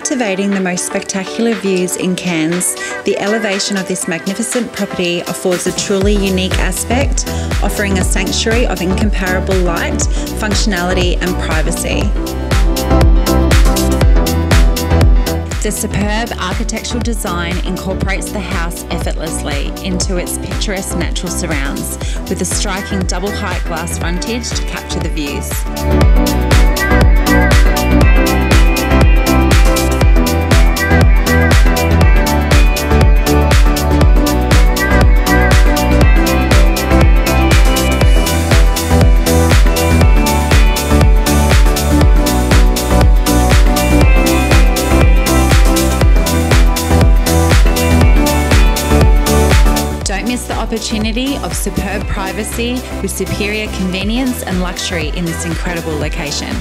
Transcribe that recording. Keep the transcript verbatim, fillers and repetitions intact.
captivating the most spectacular views in Cairns, the elevation of this magnificent property affords a truly unique aspect, offering a sanctuary of incomparable light, functionality and privacy. The superb architectural design incorporates the house effortlessly into its picturesque natural surrounds, with a striking double height glass frontage to capture the views. Don't miss the opportunity of superb privacy with superior convenience and luxury in this incredible location.